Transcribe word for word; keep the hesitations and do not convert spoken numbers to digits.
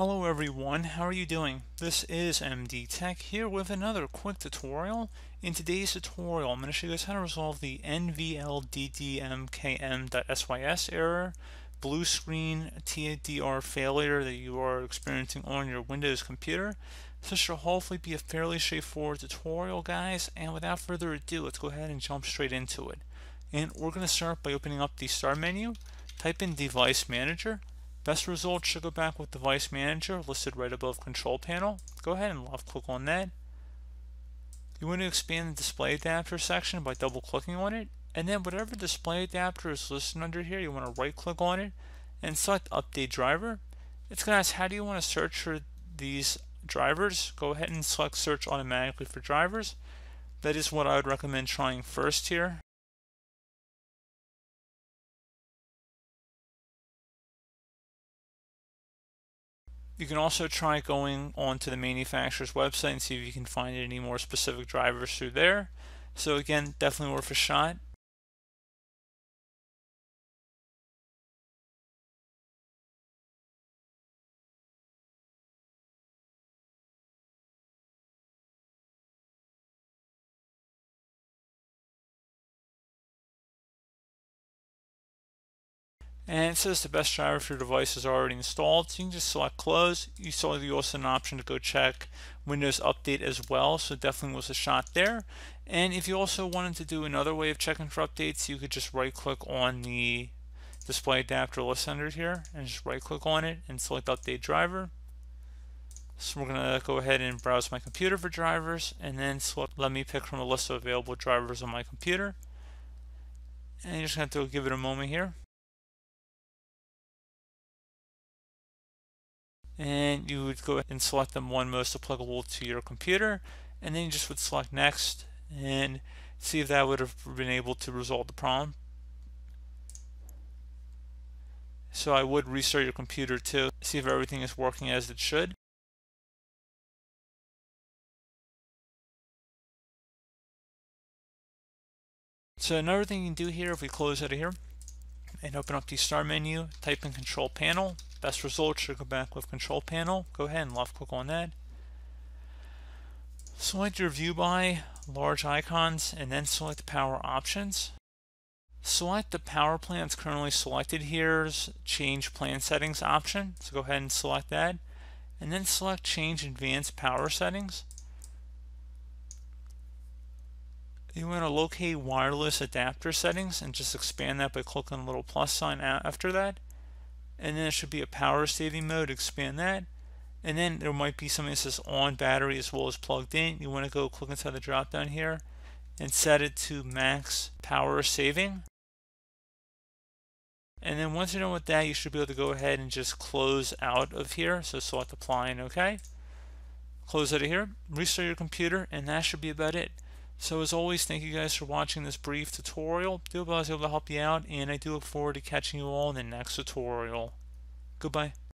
Hello everyone, how are you doing? This is M D Tech here with another quick tutorial. In today's tutorial, I'm going to show you guys how to resolve the N V L D D M K M dot S Y S error, blue screen T D R failure that you are experiencing on your Windows computer. So this should hopefully be a fairly straightforward tutorial, guys, and without further ado, let's go ahead and jump straight into it. And we're going to start by opening up the Start menu, type in Device Manager. Best results should go back with Device Manager listed right above Control Panel. Go ahead and left click on that. You want to expand the Display Adapter section by double clicking on it, and then whatever display adapter is listed under here, you want to right click on it and select Update Driver. It's going to ask how do you want to search for these drivers. Go ahead and select Search Automatically for Drivers. That is what I would recommend trying first here. You can also try going onto the manufacturer's website and see if you can find any more specific drivers through there. So again, definitely worth a shot. And it says the best driver for your device is already installed, so you can just select close. You saw you also an option to go check Windows Update as well, so definitely was a shot there. And if you also wanted to do another way of checking for updates, you could just right click on the display adapter list under here and just right click on it and select Update Driver. So we're going to go ahead and browse my computer for drivers and then select let me pick from a list of available drivers on my computer. And you're just going to have to give it a moment here. And you would go ahead and select the one most applicable to your computer, and then you just would select next and see if that would have been able to resolve the problem. So I would restart your computer to see if everything is working as it should. So another thing you can do here, if we close out of here and open up the Start menu, type in Control Panel. Best results should go back with Control Panel. Go ahead and left click on that. Select your View By, Large Icons, and then select the Power Options. Select the power plan that's currently selected here's Change Plan Settings option. So go ahead and select that. And then select Change Advanced Power Settings. You want to locate Wireless Adapter Settings and just expand that by clicking the little plus sign after that. And then it should be a power saving mode, expand that. And then there might be something that says on battery as well as plugged in. You want to go click inside the drop down here and set it to max power saving. And then once you're done with that, you should be able to go ahead and just close out of here. So select apply and OK. Close out of here, restart your computer, and that should be about it. So as always, thank you guys for watching this brief tutorial. I do hope I was able to help you out, and I do look forward to catching you all in the next tutorial. Goodbye.